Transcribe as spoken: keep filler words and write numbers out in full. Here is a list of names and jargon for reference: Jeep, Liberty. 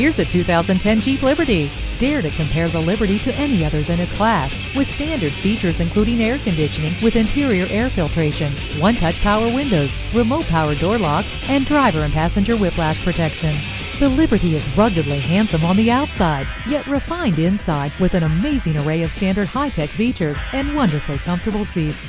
Here's a two thousand ten Jeep Liberty. Dare to compare the Liberty to any others in its class, with standard features including air conditioning with interior air filtration, one-touch power windows, remote power door locks, and driver and passenger whiplash protection. The Liberty is ruggedly handsome on the outside, yet refined inside with an amazing array of standard high-tech features and wonderfully comfortable seats.